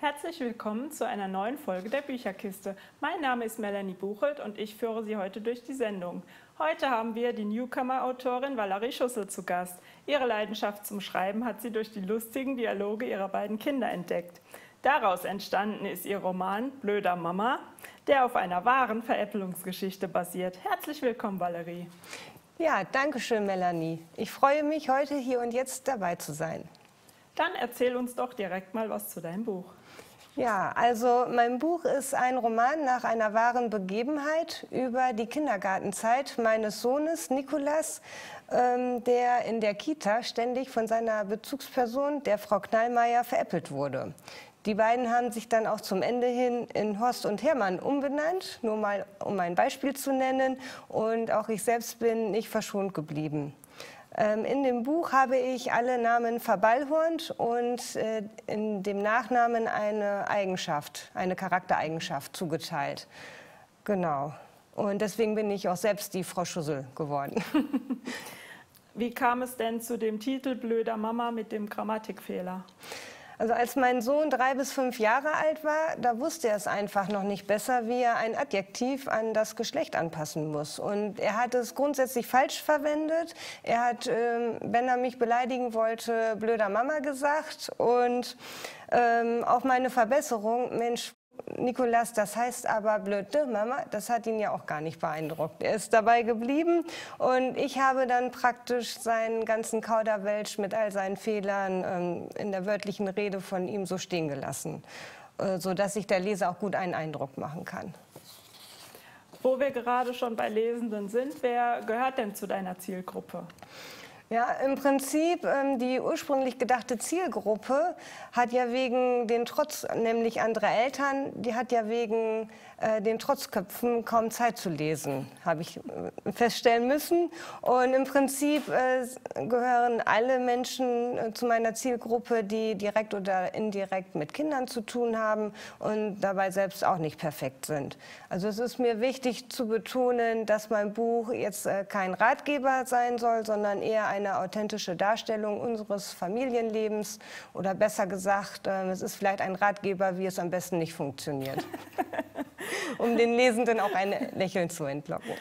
Herzlich willkommen zu einer neuen Folge der Bücherkiste. Mein Name ist Melanie Buchelt und ich führe Sie heute durch die Sendung. Heute haben wir die Newcomer-Autorin Valerie Schussel zu Gast. Ihre Leidenschaft zum Schreiben hat sie durch die lustigen Dialoge ihrer beiden Kinder entdeckt. Daraus entstanden ist ihr Roman Blöder Mama, der auf einer wahren Veräppelungsgeschichte basiert. Herzlich willkommen, Valerie. Ja, danke schön, Melanie. Ich freue mich, heute hier und jetzt dabei zu sein. Dann erzähl uns doch direkt mal was zu deinem Buch. Ja, also mein Buch ist ein Roman nach einer wahren Begebenheit über die Kindergartenzeit meines Sohnes Nicolas, der in der Kita ständig von seiner Bezugsperson, der Frau Knallmeier, veräppelt wurde. Die beiden haben sich dann auch zum Ende hin in Horst und Hermann umbenannt, nur mal um ein Beispiel zu nennen. Und auch ich selbst bin nicht verschont geblieben. In dem Buch habe ich alle Namen verballhornt und in dem Nachnamen eine Eigenschaft, eine Charaktereigenschaft zugeteilt. Genau. Und deswegen bin ich auch selbst die Frau Schussel geworden. Wie kam es denn zu dem Titel Blöder Mama mit dem Grammatikfehler? Also als mein Sohn 3 bis 5 Jahre alt war, da wusste er es einfach noch nicht besser, wie er ein Adjektiv an das Geschlecht anpassen muss. Und er hat es grundsätzlich falsch verwendet. Er hat, wenn er mich beleidigen wollte, blöder Mama gesagt. Und auch meine Verbesserung, Mensch, Nicolas, das heißt aber blöde Mama, das hat ihn ja auch gar nicht beeindruckt. Er ist dabei geblieben und ich habe dann praktisch seinen ganzen Kauderwelsch mit all seinen Fehlern in der wörtlichen Rede von ihm so stehen gelassen, sodass sich der Leser auch gut einen Eindruck machen kann. Wo wir gerade schon bei Lesenden sind, wer gehört denn zu deiner Zielgruppe? Ja, im Prinzip, die ursprünglich gedachte Zielgruppe hat ja wegen den Trotz, nämlich andere Eltern, die hat ja wegen den Trotzköpfen kaum Zeit zu lesen, habe ich feststellen müssen. Und im Prinzip gehören alle Menschen zu meiner Zielgruppe, die direkt oder indirekt mit Kindern zu tun haben und dabei selbst auch nicht perfekt sind. Also es ist mir wichtig zu betonen, dass mein Buch jetzt kein Ratgeber sein soll, sondern eher eine authentische Darstellung unseres Familienlebens oder besser gesagt, es ist vielleicht ein Ratgeber, wie es am besten nicht funktioniert, um den Lesenden auch ein Lächeln zu entlocken.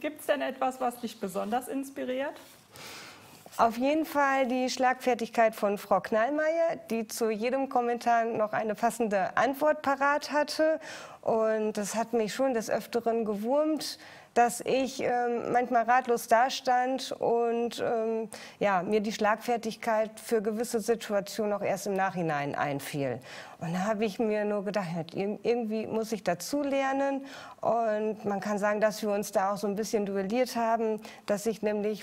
Gibt es denn etwas, was dich besonders inspiriert? Auf jeden Fall die Schlagfertigkeit von Frau Knallmeier, die zu jedem Kommentar noch eine passende Antwort parat hatte. Und das hat mich schon des Öfteren gewurmt, dass ich manchmal ratlos dastand und ja, mir die Schlagfertigkeit für gewisse Situationen auch erst im Nachhinein einfiel. Und da habe ich mir nur gedacht, irgendwie muss ich dazu lernen. Und man kann sagen, dass wir uns da auch so ein bisschen duelliert haben, dass ich nämlich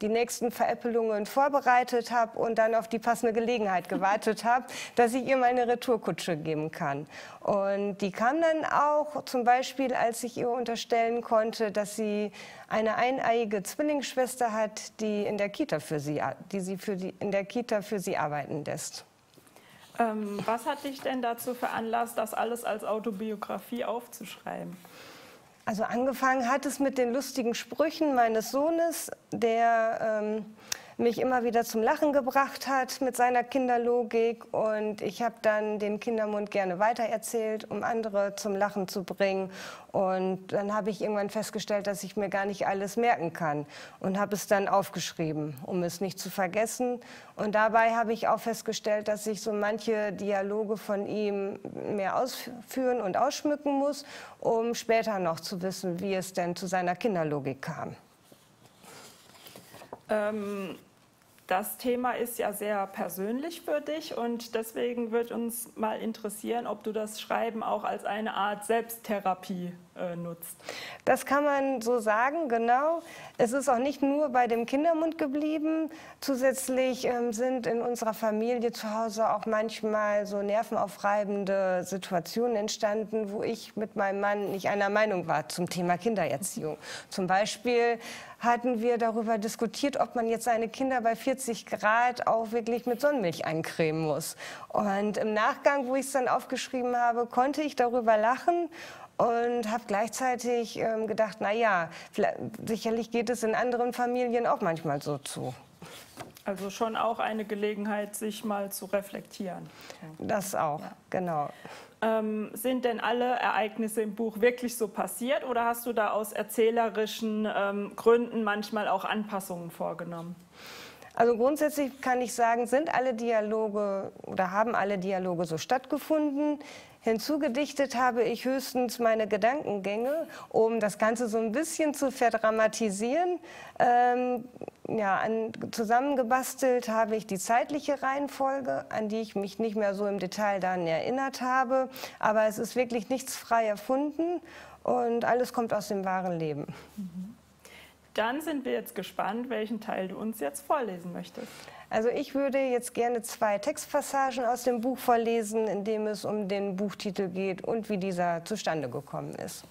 die nächsten Veräppelungen vorbereitet habe und dann auf die passende Gelegenheit gewartet habe, dass ich ihr meine Retourkutsche geben kann. Und die kam dann auch zum Beispiel, als ich ihr unterstellen konnte, dass sie eine eineiige Zwillingsschwester hat, die in der Kita für sie, arbeiten lässt. Was hat dich denn dazu veranlasst, das alles als Autobiografie aufzuschreiben? Also angefangen hat es mit den lustigen Sprüchen meines Sohnes, der mich immer wieder zum Lachen gebracht hat mit seiner Kinderlogik. Und ich habe dann den Kindermund gerne weitererzählt, um andere zum Lachen zu bringen. Und dann habe ich irgendwann festgestellt, dass ich mir gar nicht alles merken kann. Und habe es dann aufgeschrieben, um es nicht zu vergessen. Und dabei habe ich auch festgestellt, dass ich so manche Dialoge von ihm mehr ausführen und ausschmücken muss, um später noch zu wissen, wie es denn zu seiner Kinderlogik kam. Das Thema ist ja sehr persönlich für dich und deswegen wird uns mal interessieren, ob du das Schreiben auch als eine Art Selbsttherapie nutzt. Das kann man so sagen, genau. Es ist auch nicht nur bei dem Kindermund geblieben. Zusätzlich sind in unserer Familie zu Hause auch manchmal so nervenaufreibende Situationen entstanden, wo ich mit meinem Mann nicht einer Meinung war zum Thema Kindererziehung. Zum Beispiel hatten wir darüber diskutiert, ob man jetzt seine Kinder bei 40 Grad auch wirklich mit Sonnenmilch eincremen muss. Und im Nachgang, wo ich es dann aufgeschrieben habe, konnte ich darüber lachen und habe gleichzeitig gedacht, na ja, sicherlich geht es in anderen Familien auch manchmal so zu. Also schon auch eine Gelegenheit, sich mal zu reflektieren. Das auch, ja. Genau. Sind denn alle Ereignisse im Buch wirklich so passiert oder hast du da aus erzählerischen Gründen manchmal auch Anpassungen vorgenommen? Also grundsätzlich kann ich sagen, sind alle Dialoge oder haben alle Dialoge so stattgefunden. Hinzugedichtet habe ich höchstens meine Gedankengänge, um das Ganze so ein bisschen zu verdramatisieren. Zusammengebastelt habe ich die zeitliche Reihenfolge, an die ich mich nicht mehr so im Detail dann erinnert habe. Aber es ist wirklich nichts frei erfunden und alles kommt aus dem wahren Leben. Mhm. Dann sind wir jetzt gespannt, welchen Teil du uns jetzt vorlesen möchtest. Also ich würde jetzt gerne zwei Textpassagen aus dem Buch vorlesen, in dem es um den Buchtitel geht und wie dieser zustande gekommen ist.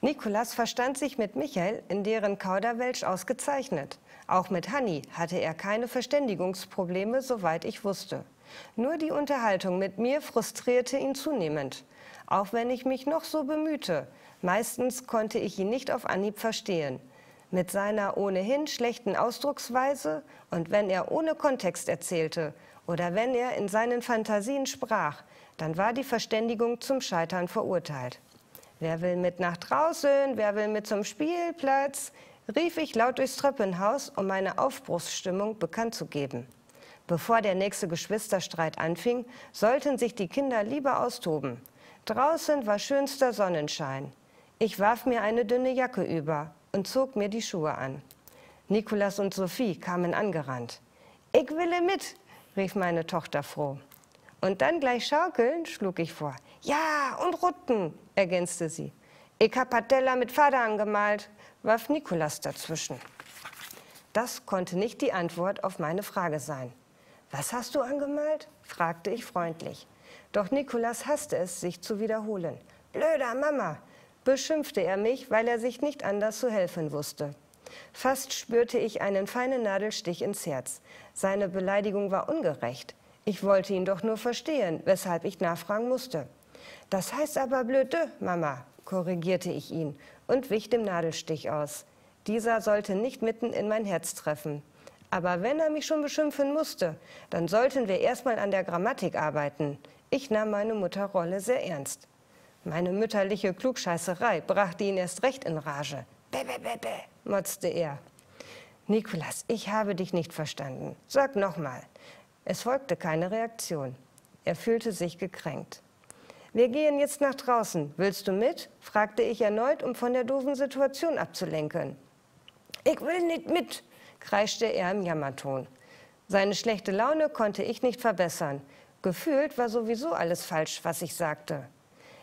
Nicolas verstand sich mit Michael in deren Kauderwelsch ausgezeichnet. Auch mit Hanni hatte er keine Verständigungsprobleme, soweit ich wusste. Nur die Unterhaltung mit mir frustrierte ihn zunehmend, auch wenn ich mich noch so bemühte. Meistens konnte ich ihn nicht auf Anhieb verstehen. Mit seiner ohnehin schlechten Ausdrucksweise und wenn er ohne Kontext erzählte oder wenn er in seinen Fantasien sprach, dann war die Verständigung zum Scheitern verurteilt. Wer will mit nach draußen, wer will mit zum Spielplatz, rief ich laut durchs Treppenhaus, um meine Aufbruchsstimmung bekannt zu geben. Bevor der nächste Geschwisterstreit anfing, sollten sich die Kinder lieber austoben. Draußen war schönster Sonnenschein. Ich warf mir eine dünne Jacke über und zog mir die Schuhe an. Nicolas und Sophie kamen angerannt. »Ich will mit«, rief meine Tochter froh. »Und dann gleich schaukeln«, schlug ich vor. »Ja, und rutten«, ergänzte sie. »Ich hab Patella mit Vater angemalt«, warf Nicolas dazwischen. Das konnte nicht die Antwort auf meine Frage sein. »Was hast du angemalt?«, fragte ich freundlich. Doch Nicolas hasste es, sich zu wiederholen. »Blöder Mama«, beschimpfte er mich, weil er sich nicht anders zu helfen wusste. Fast spürte ich einen feinen Nadelstich ins Herz. Seine Beleidigung war ungerecht. Ich wollte ihn doch nur verstehen, weshalb ich nachfragen musste. »Das heißt aber blöde Mama«, korrigierte ich ihn und wich dem Nadelstich aus. Dieser sollte nicht mitten in mein Herz treffen. Aber wenn er mich schon beschimpfen musste, dann sollten wir erstmal an der Grammatik arbeiten. Ich nahm meine Mutterrolle sehr ernst. Meine mütterliche Klugscheißerei brachte ihn erst recht in Rage. »Bä, bä, bä, bä«, motzte er. »Nicolas, ich habe dich nicht verstanden. Sag nochmal.« Es folgte keine Reaktion. Er fühlte sich gekränkt. »Wir gehen jetzt nach draußen. Willst du mit?«, fragte ich erneut, um von der doofen Situation abzulenken. »Ich will nicht mit«, kreischte er im Jammerton. Seine schlechte Laune konnte ich nicht verbessern. Gefühlt war sowieso alles falsch, was ich sagte.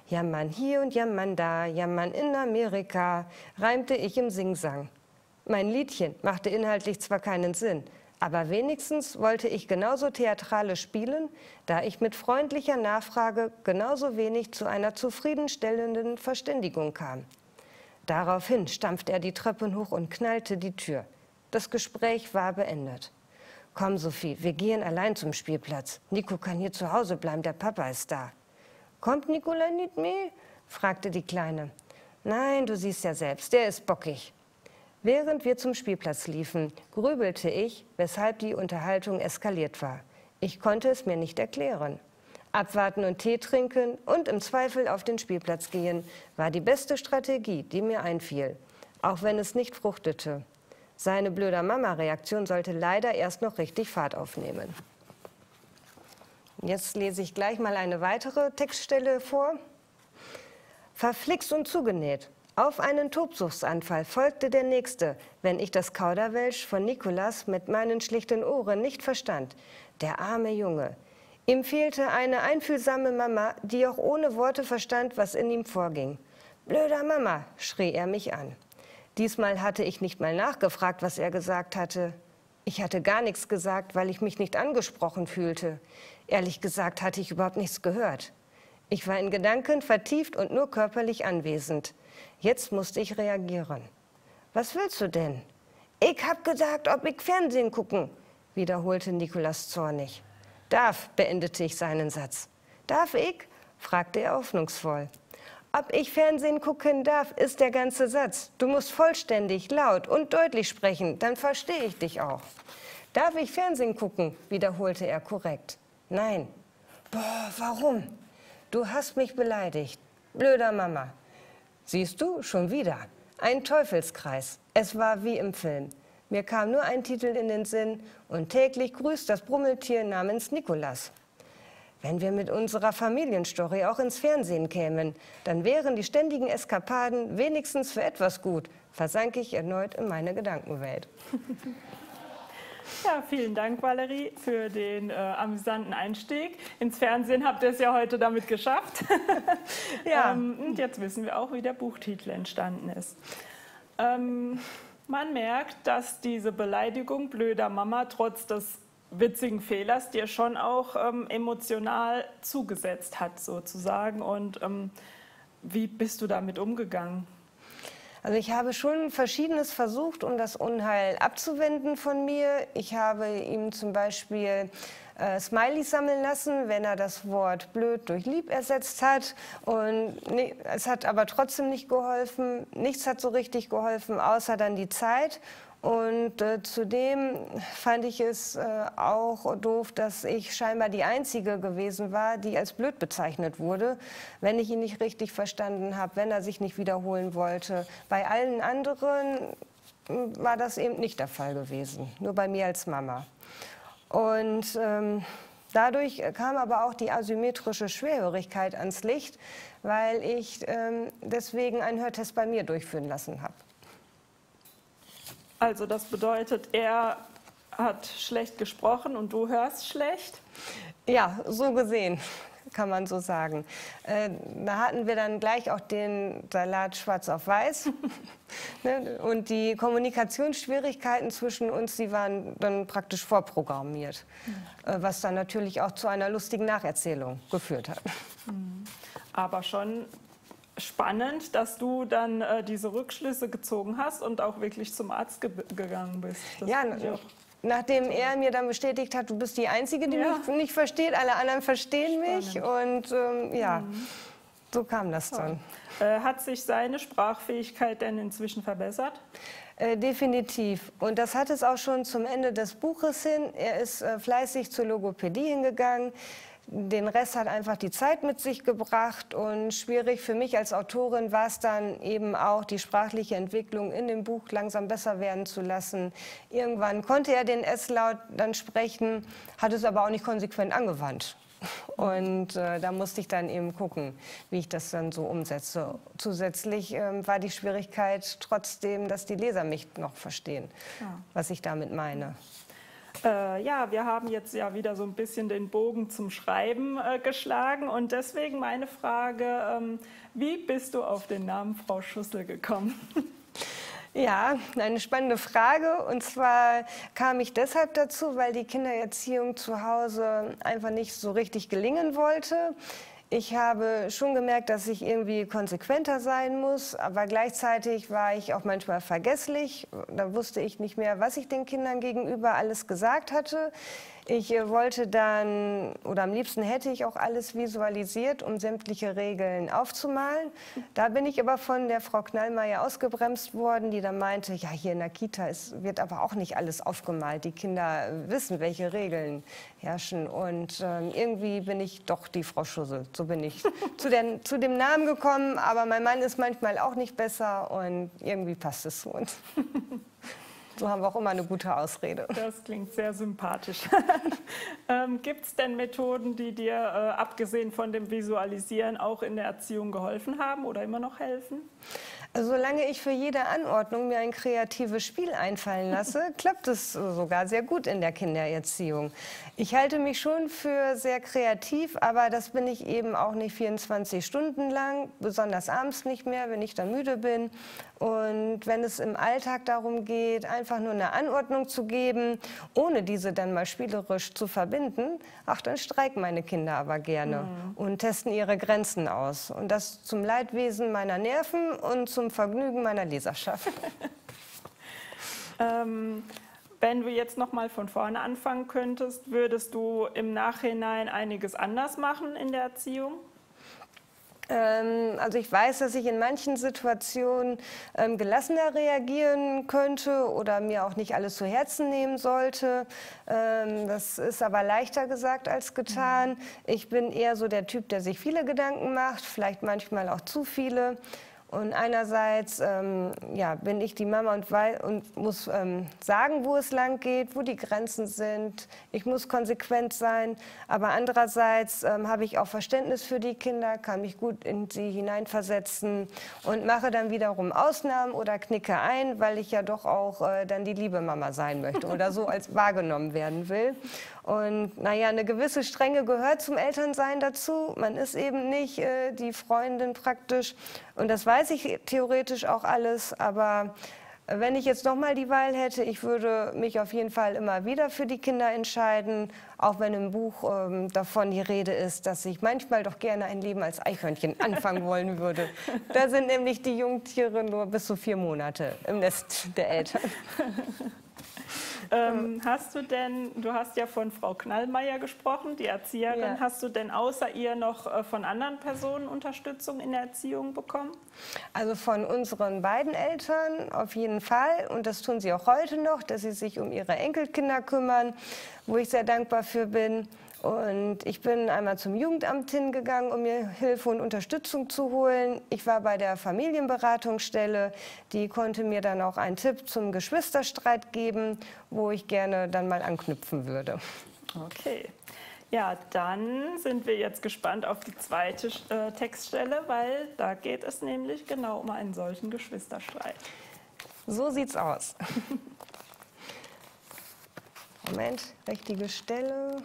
Jammern hier und jammern da, jammern in Amerika, reimte ich im Singsang. Mein Liedchen machte inhaltlich zwar keinen Sinn, aber wenigstens wollte ich genauso theatralisch spielen, da ich mit freundlicher Nachfrage genauso wenig zu einer zufriedenstellenden Verständigung kam. Daraufhin stampfte er die Treppen hoch und knallte die Tür. Das Gespräch war beendet. »Komm, Sophie, wir gehen allein zum Spielplatz. Nico kann hier zu Hause bleiben, der Papa ist da.« »Kommt Nicolas nicht mehr?«, fragte die Kleine. »Nein, du siehst ja selbst, der ist bockig.« Während wir zum Spielplatz liefen, grübelte ich, weshalb die Unterhaltung eskaliert war. Ich konnte es mir nicht erklären. Abwarten und Tee trinken und im Zweifel auf den Spielplatz gehen, war die beste Strategie, die mir einfiel, auch wenn es nicht fruchtete. Seine blöde Mama-Reaktion sollte leider erst noch richtig Fahrt aufnehmen. Jetzt lese ich gleich mal eine weitere Textstelle vor. Verflixt und zugenäht. Auf einen Tobsuchtsanfall folgte der nächste, wenn ich das Kauderwelsch von Nicolas mit meinen schlichten Ohren nicht verstand. Der arme Junge. Ihm fehlte eine einfühlsame Mama, die auch ohne Worte verstand, was in ihm vorging. »Blöder Mama«, schrie er mich an. Diesmal hatte ich nicht mal nachgefragt, was er gesagt hatte. Ich hatte gar nichts gesagt, weil ich mich nicht angesprochen fühlte. Ehrlich gesagt hatte ich überhaupt nichts gehört. Ich war in Gedanken vertieft und nur körperlich anwesend. Jetzt musste ich reagieren. »Was willst du denn?« »Ich hab gesagt, ob ich Fernsehen gucken«, wiederholte Nicolas zornig. »Darf«, beendete ich seinen Satz. »Darf ich?«, fragte er hoffnungsvoll. Ob ich Fernsehen gucken darf, ist der ganze Satz. Du musst vollständig, laut und deutlich sprechen, dann verstehe ich dich auch. Darf ich Fernsehen gucken? Wiederholte er korrekt. Nein. Boah, warum? Du hast mich beleidigt. Blöder Mama. Siehst du, schon wieder. Ein Teufelskreis. Es war wie im Film. Mir kam nur ein Titel in den Sinn und täglich grüßt das Brummeltier namens Nicolas. Wenn wir mit unserer Familienstory auch ins Fernsehen kämen, dann wären die ständigen Eskapaden wenigstens für etwas gut, versank ich erneut in meine Gedankenwelt. Ja, vielen Dank, Valerie, für den amüsanten Einstieg. Ins Fernsehen habt ihr es ja heute damit geschafft. Ja. Und jetzt wissen wir auch, wie der Buchtitel entstanden ist. Man merkt, dass diese Beleidigung blöder Mama trotz des witzigen Fehlers dir schon auch emotional zugesetzt hat, sozusagen. Und wie bist du damit umgegangen? Also ich habe schon Verschiedenes versucht, um das Unheil abzuwenden von mir. Ich habe ihm zum Beispiel Smileys sammeln lassen, wenn er das Wort blöd durch lieb ersetzt hat. Und es hat aber trotzdem nicht geholfen. Nichts hat so richtig geholfen, außer dann die Zeit. Und zudem fand ich es auch doof, dass ich scheinbar die Einzige gewesen war, die als blöd bezeichnet wurde, wenn ich ihn nicht richtig verstanden habe, wenn er sich nicht wiederholen wollte. Bei allen anderen war das eben nicht der Fall gewesen, nur bei mir als Mama. Und dadurch kam aber auch die asymmetrische Schwerhörigkeit ans Licht, weil ich deswegen einen Hörtest bei mir durchführen lassen habe. Also das bedeutet, er hat schlecht gesprochen und du hörst schlecht? Ja, so gesehen, kann man so sagen. Da hatten wir dann gleich auch den Salat schwarz auf weiß. Und die Kommunikationsschwierigkeiten zwischen uns, die waren dann praktisch vorprogrammiert. Was dann natürlich auch zu einer lustigen Nacherzählung geführt hat. Aber schon spannend, dass du dann diese Rückschlüsse gezogen hast und auch wirklich zum Arzt gegangen bist. Das ja, nachdem er mir dann bestätigt hat, du bist die Einzige, die mich nicht versteht, alle anderen verstehen mich. Und ja, so kam das dann. Hat sich seine Sprachfähigkeit denn inzwischen verbessert? Definitiv. Und das hat es auch schon zum Ende des Buches hin. Er ist fleißig zur Logopädie hingegangen. Den Rest hat einfach die Zeit mit sich gebracht und schwierig für mich als Autorin war es dann eben auch, die sprachliche Entwicklung in dem Buch langsam besser werden zu lassen. Irgendwann konnte er den S-Laut dann sprechen, hat es aber auch nicht konsequent angewandt. Und da musste ich dann eben gucken, wie ich das dann so umsetze. Zusätzlich war die Schwierigkeit trotzdem, dass die Leser mich noch verstehen, was ich damit meine. Ja, wir haben jetzt ja wieder so ein bisschen den Bogen zum Schreiben geschlagen und deswegen meine Frage, wie bist du auf den Namen Frau Schussel gekommen? Ja, eine spannende Frage und zwar kam ich deshalb dazu, weil die Kindererziehung zu Hause einfach nicht so richtig gelingen wollte. Ich habe schon gemerkt, dass ich irgendwie konsequenter sein muss, aber gleichzeitig war ich auch manchmal vergesslich. Da wusste ich nicht mehr, was ich den Kindern gegenüber alles gesagt hatte. Ich wollte dann, oder am liebsten hätte ich auch alles visualisiert, um sämtliche Regeln aufzumalen. Da bin ich aber von der Frau Knallmeier ausgebremst worden, die dann meinte, ja, hier in der Kita wird aber auch nicht alles aufgemalt. Die Kinder wissen, welche Regeln herrschen. Und irgendwie bin ich doch die Frau Schussel. So bin ich zu dem Namen gekommen, aber mein Mann ist manchmal auch nicht besser und irgendwie passt es zu uns. So haben wir auch immer eine gute Ausrede. Das klingt sehr sympathisch. Gibt es denn Methoden, die dir, abgesehen von dem Visualisieren, auch in der Erziehung geholfen haben oder immer noch helfen? Solange ich für jede Anordnung mir ein kreatives Spiel einfallen lasse, klappt es sogar sehr gut in der Kindererziehung. Ich halte mich schon für sehr kreativ, aber das bin ich eben auch nicht 24 Stunden lang, besonders abends nicht mehr, wenn ich dann müde bin. Und wenn es im Alltag darum geht, einfach nur eine Anordnung zu geben, ohne diese dann mal spielerisch zu verbinden, ach, dann streiken meine Kinder aber gerne und testen ihre Grenzen aus. Und das zum Leidwesen meiner Nerven und zum Vergnügen meiner Leserschaft. Wenn du jetzt noch mal von vorne anfangen könntest, würdest du im Nachhinein einiges anders machen in der Erziehung? Also ich weiß, dass ich in manchen Situationen gelassener reagieren könnte oder mir auch nicht alles zu Herzen nehmen sollte. Das ist aber leichter gesagt als getan. Ich bin eher so der Typ, der sich viele Gedanken macht, vielleicht manchmal auch zu viele. Und einerseits ja, bin ich die Mama und muss sagen, wo es lang geht, wo die Grenzen sind. Ich muss konsequent sein. Aber andererseits habe ich auch Verständnis für die Kinder, kann mich gut in sie hineinversetzen und mache dann wiederum Ausnahmen oder knicke ein, weil ich ja doch auch dann die liebe Mama sein möchte oder so als wahrgenommen werden will. Und naja, eine gewisse Strenge gehört zum Elternsein dazu. Man ist eben nicht die Freundin praktisch. Und das weiß ich theoretisch auch alles, aber wenn ich jetzt nochmal die Wahl hätte, ich würde mich auf jeden Fall immer wieder für die Kinder entscheiden, auch wenn im Buch davon die Rede ist, dass ich manchmal doch gerne ein Leben als Eichhörnchen anfangen wollen würde. Da sind nämlich die Jungtiere nur bis zu 4 Monate im Nest der Eltern. Hast du denn, du hast ja von Frau Knallmeier gesprochen, die Erzieherin, ja. Hast du denn außer ihr noch von anderen Personen Unterstützung in der Erziehung bekommen? Also von unseren beiden Eltern auf jeden Fall, und das tun sie auch heute noch, dass sie sich um ihre Enkelkinder kümmern, wo ich sehr dankbar für bin. Und ich bin einmal zum Jugendamt hingegangen, um mir Hilfe und Unterstützung zu holen. Ich war bei der Familienberatungsstelle, die konnte mir dann auch einen Tipp zum Geschwisterstreit geben, wo ich gerne dann mal anknüpfen würde. Okay. Ja, dann sind wir jetzt gespannt auf die zweite Textstelle, weil da geht es nämlich genau um einen solchen Geschwisterstreit. So sieht's aus. Moment, richtige Stelle.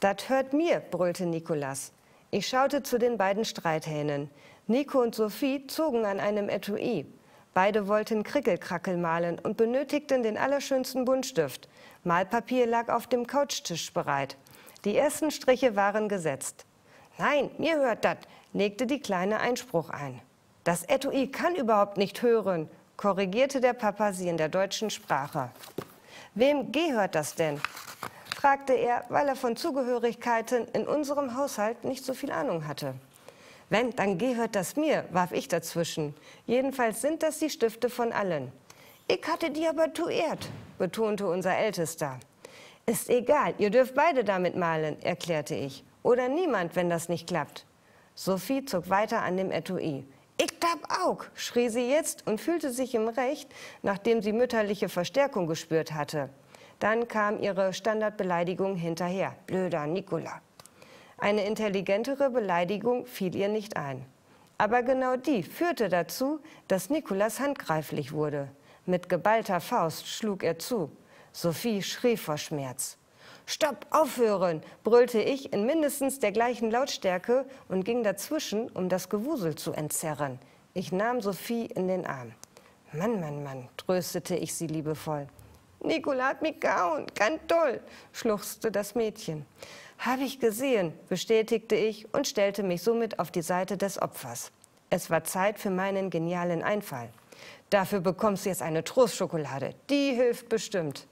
»Das hört mir«, brüllte Nicolas. Ich schaute zu den beiden Streithähnen. Nico und Sophie zogen an einem Etui. Beide wollten Krickelkrackel malen und benötigten den allerschönsten Buntstift. Malpapier lag auf dem Couchtisch bereit. Die ersten Striche waren gesetzt. »Nein, mir hört das«, legte die Kleine Einspruch ein. »Das Etui kann überhaupt nicht hören«, korrigierte der Papa sie in der deutschen Sprache. »Wem gehört das denn?« fragte er, weil er von Zugehörigkeiten in unserem Haushalt nicht so viel Ahnung hatte. »Wenn, dann gehört das mir«, warf ich dazwischen. »Jedenfalls sind das die Stifte von allen.« »Ich hatte die aber tuert«, betonte unser Ältester. »Ist egal, ihr dürft beide damit malen«, erklärte ich. »Oder niemand, wenn das nicht klappt.« Sophie zog weiter an dem Etui. »Ich darf auch«, schrie sie jetzt und fühlte sich im Recht, nachdem sie mütterliche Verstärkung gespürt hatte. Dann kam ihre Standardbeleidigung hinterher. Blöder Nicola. Eine intelligentere Beleidigung fiel ihr nicht ein. Aber genau die führte dazu, dass Nicolas handgreiflich wurde. Mit geballter Faust schlug er zu. Sophie schrie vor Schmerz. »Stopp, aufhören«, brüllte ich in mindestens der gleichen Lautstärke und ging dazwischen, um das Gewusel zu entzerren. Ich nahm Sophie in den Arm. »Mann, Mann, Mann«, tröstete ich sie liebevoll. »Nicola hat mich gehauen, ganz toll«, schluchzte das Mädchen. »Habe ich gesehen«, bestätigte ich und stellte mich somit auf die Seite des Opfers. Es war Zeit für meinen genialen Einfall. »Dafür bekommst du jetzt eine Trostschokolade, die hilft bestimmt.«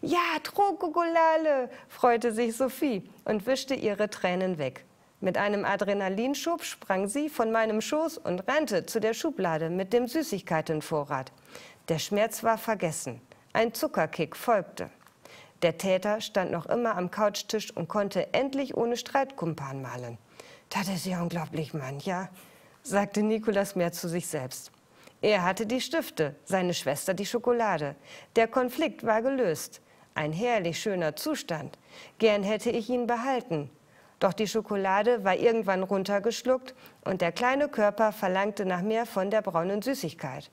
»Ja, Trostschokolade«, freute sich Sophie und wischte ihre Tränen weg. Mit einem Adrenalinschub sprang sie von meinem Schoß und rannte zu der Schublade mit dem Süßigkeitenvorrat. Der Schmerz war vergessen. Ein Zuckerkick folgte. Der Täter stand noch immer am Couchtisch und konnte endlich ohne Streitkumpan malen. »Das ist ja unglaublich, Mann, ja?«, sagte Nicolas mehr zu sich selbst. Er hatte die Stifte, seine Schwester die Schokolade. Der Konflikt war gelöst. Ein herrlich schöner Zustand. Gern hätte ich ihn behalten. Doch die Schokolade war irgendwann runtergeschluckt und der kleine Körper verlangte nach mehr von der braunen Süßigkeit.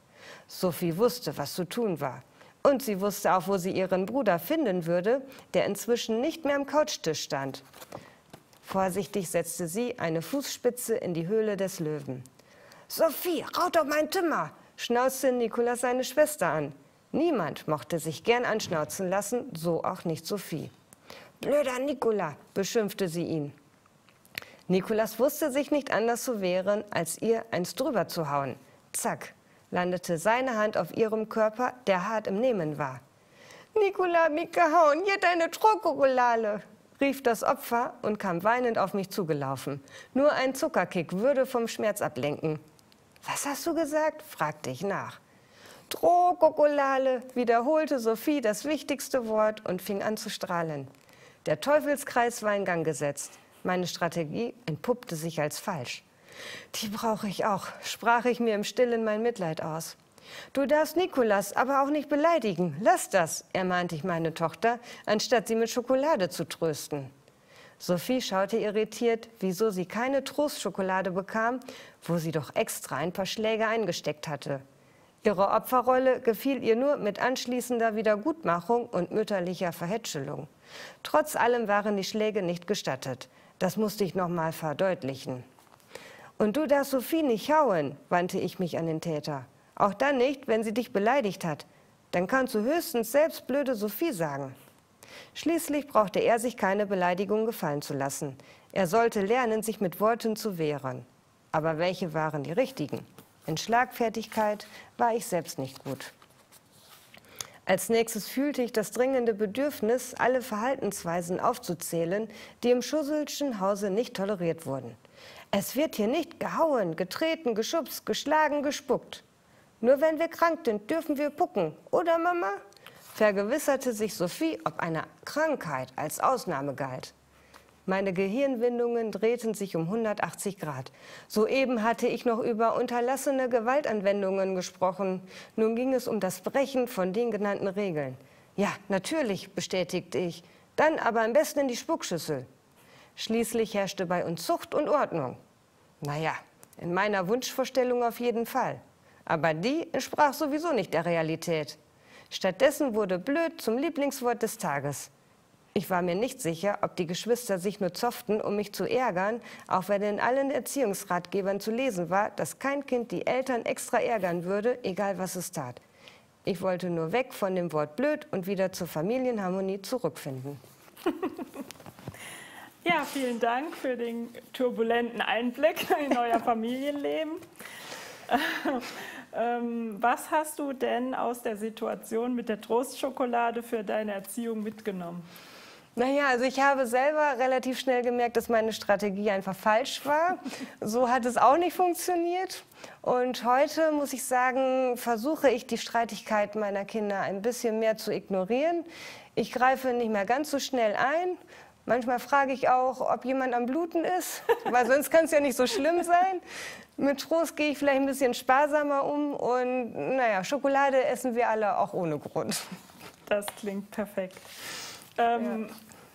Sophie wusste, was zu tun war. Und sie wusste auch, wo sie ihren Bruder finden würde, der inzwischen nicht mehr am Couchtisch stand. Vorsichtig setzte sie eine Fußspitze in die Höhle des Löwen. »Sophie, raut auf mein Zimmer«, schnauzte Nicolas seine Schwester an. Niemand mochte sich gern anschnauzen lassen, so auch nicht Sophie. »Blöder Nicola«, beschimpfte sie ihn. Nicolas wusste sich nicht anders zu wehren, als ihr eins drüber zu hauen. Zack, landete seine Hand auf ihrem Körper, der hart im Nehmen war. »Nicola, mich gehauen, hier deine Schokolade«, rief das Opfer und kam weinend auf mich zugelaufen. Nur ein Zuckerkick würde vom Schmerz ablenken. Was hast du gesagt? Fragte ich nach. Drohkokolale, wiederholte Sophie das wichtigste Wort und fing an zu strahlen. Der Teufelskreis war in Gang gesetzt. Meine Strategie entpuppte sich als falsch. Die brauche ich auch, sprach ich mir im Stillen mein Mitleid aus. Du darfst Nicolas aber auch nicht beleidigen. Lass das, ermahnte ich meine Tochter, anstatt sie mit Schokolade zu trösten. Sophie schaute irritiert, wieso sie keine Trostschokolade bekam, wo sie doch extra ein paar Schläge eingesteckt hatte. Ihre Opferrolle gefiel ihr nur mit anschließender Wiedergutmachung und mütterlicher Verhätschelung. Trotz allem waren die Schläge nicht gestattet. Das musste ich nochmal verdeutlichen. Und du darfst Sophie nicht hauen, wandte ich mich an den Täter. Auch dann nicht, wenn sie dich beleidigt hat. Dann kannst du höchstens selbst blöde Sophie sagen. Schließlich brauchte er sich keine Beleidigung gefallen zu lassen. Er sollte lernen, sich mit Worten zu wehren. Aber welche waren die richtigen? In Schlagfertigkeit war ich selbst nicht gut. Als nächstes fühlte ich das dringende Bedürfnis, alle Verhaltensweisen aufzuzählen, die im Schusselschen Hause nicht toleriert wurden. Es wird hier nicht gehauen, getreten, geschubst, geschlagen, gespuckt. Nur wenn wir krank sind, dürfen wir pucken, oder Mama? Vergewisserte sich Sophie, ob eine Krankheit als Ausnahme galt. Meine Gehirnwindungen drehten sich um 180 Grad. Soeben hatte ich noch über unterlassene Gewaltanwendungen gesprochen. Nun ging es um das Brechen von den genannten Regeln. Ja, natürlich, bestätigte ich. Dann aber am besten in die Spuckschüssel. Schließlich herrschte bei uns Zucht und Ordnung. Naja, in meiner Wunschvorstellung auf jeden Fall. Aber die entsprach sowieso nicht der Realität. Stattdessen wurde blöd zum Lieblingswort des Tages. Ich war mir nicht sicher, ob die Geschwister sich nur zofften, um mich zu ärgern, auch wenn in allen Erziehungsratgebern zu lesen war, dass kein Kind die Eltern extra ärgern würde, egal was es tat. Ich wollte nur weg von dem Wort blöd und wieder zur Familienharmonie zurückfinden. Ja, vielen Dank für den turbulenten Einblick in euer Familienleben. Was hast du denn aus der Situation mit der Trostschokolade für deine Erziehung mitgenommen? Naja, also ich habe selber relativ schnell gemerkt, dass meine Strategie einfach falsch war. So hat es auch nicht funktioniert. Und heute, muss ich sagen, versuche ich die Streitigkeit meiner Kinder ein bisschen mehr zu ignorieren. Ich greife nicht mehr ganz so schnell ein. Manchmal frage ich auch, ob jemand am Bluten ist, weil sonst kann es ja nicht so schlimm sein. Mit Trost gehe ich vielleicht ein bisschen sparsamer um und naja, Schokolade essen wir alle auch ohne Grund. Das klingt perfekt. Ja.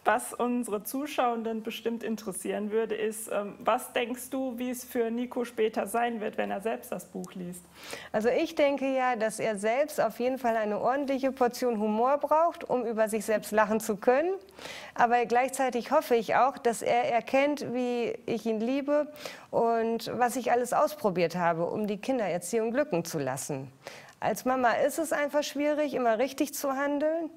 Was unsere Zuschauenden bestimmt interessieren würde, ist, was denkst du, wie es für Nico später sein wird, wenn er selbst das Buch liest? Also ich denke ja, dass er selbst auf jeden Fall eine ordentliche Portion Humor braucht, um über sich selbst lachen zu können. Aber gleichzeitig hoffe ich auch, dass er erkennt, wie ich ihn liebe und was ich alles ausprobiert habe, um die Kindererziehung glücken zu lassen. Als Mama ist es einfach schwierig, immer richtig zu handeln.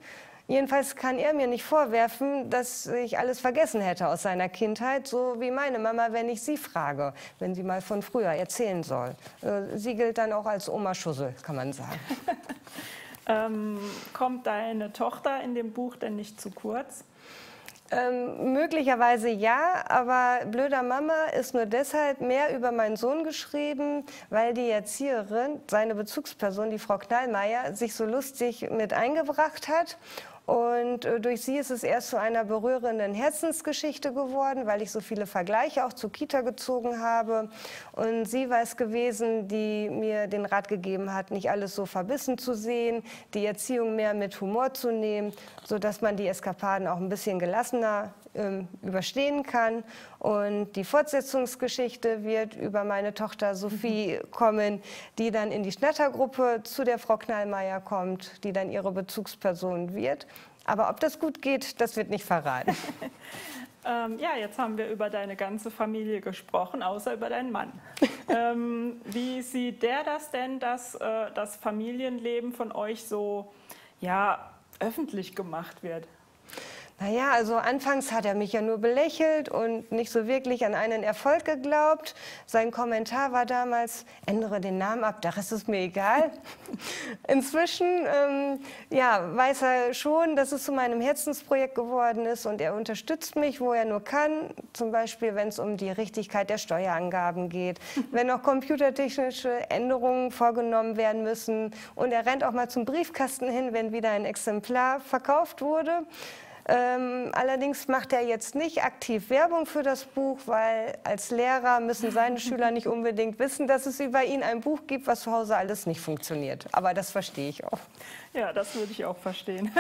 Jedenfalls kann er mir nicht vorwerfen, dass ich alles vergessen hätte aus seiner Kindheit, so wie meine Mama, wenn ich sie frage, wenn sie mal von früher erzählen soll. Sie gilt dann auch als Oma Schussel, kann man sagen. Kommt deine Tochter in dem Buch denn nicht zu kurz? Möglicherweise ja, aber Blöder Mama ist nur deshalb mehr über meinen Sohn geschrieben, weil die Erzieherin, seine Bezugsperson, die Frau Knallmeier, sich so lustig mit eingebracht hat. Und durch sie ist es erst zu einer berührenden Herzensgeschichte geworden, weil ich so viele Vergleiche auch zur Kita gezogen habe. Und sie war es gewesen, die mir den Rat gegeben hat, nicht alles so verbissen zu sehen, die Erziehung mehr mit Humor zu nehmen, sodass man die Eskapaden auch ein bisschen gelassener überstehen kann. Und die Fortsetzungsgeschichte wird über meine Tochter Sophie kommen, die dann in die Schnattergruppe zu der Frau Knallmeier kommt, die dann ihre Bezugsperson wird. Aber ob das gut geht, das wird nicht verraten. Ja, jetzt haben wir über deine ganze Familie gesprochen, außer über deinen Mann. Wie sieht der das denn, dass das Familienleben von euch so ja, öffentlich gemacht wird? Naja, also anfangs hat er mich ja nur belächelt und nicht so wirklich an einen Erfolg geglaubt. Sein Kommentar war damals, ändere den Namen ab, der Rest ist mir egal. Inzwischen ja, weiß er schon, dass es zu meinem Herzensprojekt geworden ist und er unterstützt mich, wo er nur kann. Zum Beispiel, wenn es um die Richtigkeit der Steuerangaben geht, wenn auch computertechnische Änderungen vorgenommen werden müssen. Und er rennt auch mal zum Briefkasten hin, wenn wieder ein Exemplar verkauft wurde. Allerdings macht er jetzt nicht aktiv Werbung für das Buch, weil als Lehrer müssen seine Schüler nicht unbedingt wissen, dass es über ihn ein Buch gibt, was zu Hause alles nicht funktioniert. Aber das verstehe ich auch. Ja, das würde ich auch verstehen.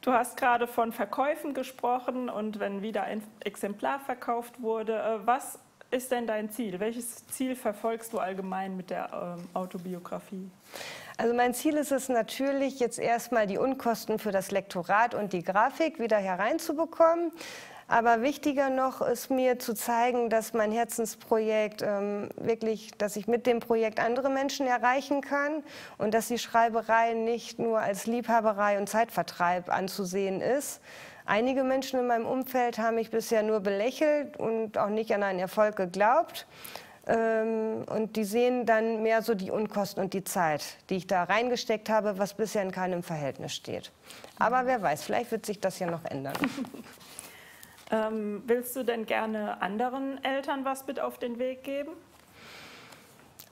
Du hast gerade von Verkäufen gesprochen und wenn wieder ein Exemplar verkauft wurde. Was ist denn dein Ziel? Welches Ziel verfolgst du allgemein mit der Autobiografie? Also mein Ziel ist es natürlich, jetzt erstmal die Unkosten für das Lektorat und die Grafik wieder hereinzubekommen. Aber wichtiger noch ist mir zu zeigen, dass mein Herzensprojekt wirklich, dass ich mit dem Projekt andere Menschen erreichen kann und dass die Schreiberei nicht nur als Liebhaberei und Zeitvertreib anzusehen ist. Einige Menschen in meinem Umfeld haben mich bisher nur belächelt und auch nicht an einen Erfolg geglaubt. Und die sehen dann mehr so die Unkosten und die Zeit, die ich da reingesteckt habe, was bisher in keinem Verhältnis steht. Aber wer weiß, vielleicht wird sich das ja noch ändern. Willst du denn gerne anderen Eltern was mit auf den Weg geben?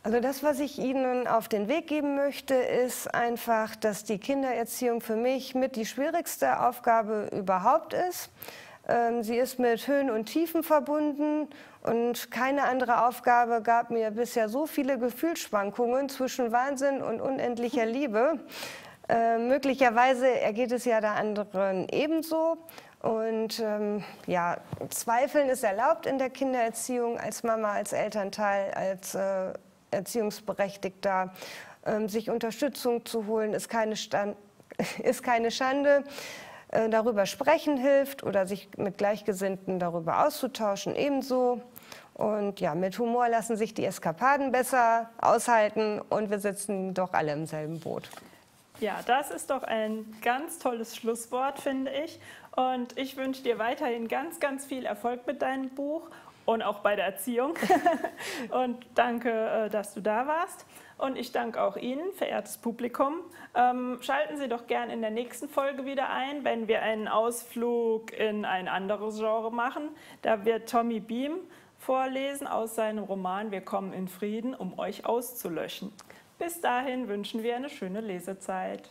Also das, was ich Ihnen auf den Weg geben möchte, ist einfach, dass die Kindererziehung für mich mit die schwierigste Aufgabe überhaupt ist. Sie ist mit Höhen und Tiefen verbunden und keine andere Aufgabe gab mir bisher so viele Gefühlsschwankungen zwischen Wahnsinn und unendlicher Liebe. Möglicherweise ergeht es ja der anderen ebenso. Und ja, Zweifeln ist erlaubt in der Kindererziehung als Mama, als Elternteil, als Erziehungsberechtigter. Sich Unterstützung zu holen ist keine Schande. Darüber sprechen hilft oder sich mit Gleichgesinnten darüber auszutauschen ebenso. Und ja, mit Humor lassen sich die Eskapaden besser aushalten und wir sitzen doch alle im selben Boot. Ja, das ist doch ein ganz tolles Schlusswort, finde ich. Und ich wünsche dir weiterhin ganz, ganz viel Erfolg mit deinem Buch und auch bei der Erziehung. Und danke, dass du da warst. Und ich danke auch Ihnen, verehrtes Publikum. Schalten Sie doch gern in der nächsten Folge wieder ein, wenn wir einen Ausflug in ein anderes Genre machen. Da wird Tommy Beam vorlesen aus seinem Roman Wir kommen in Frieden, um euch auszulöschen. Bis dahin wünschen wir eine schöne Lesezeit.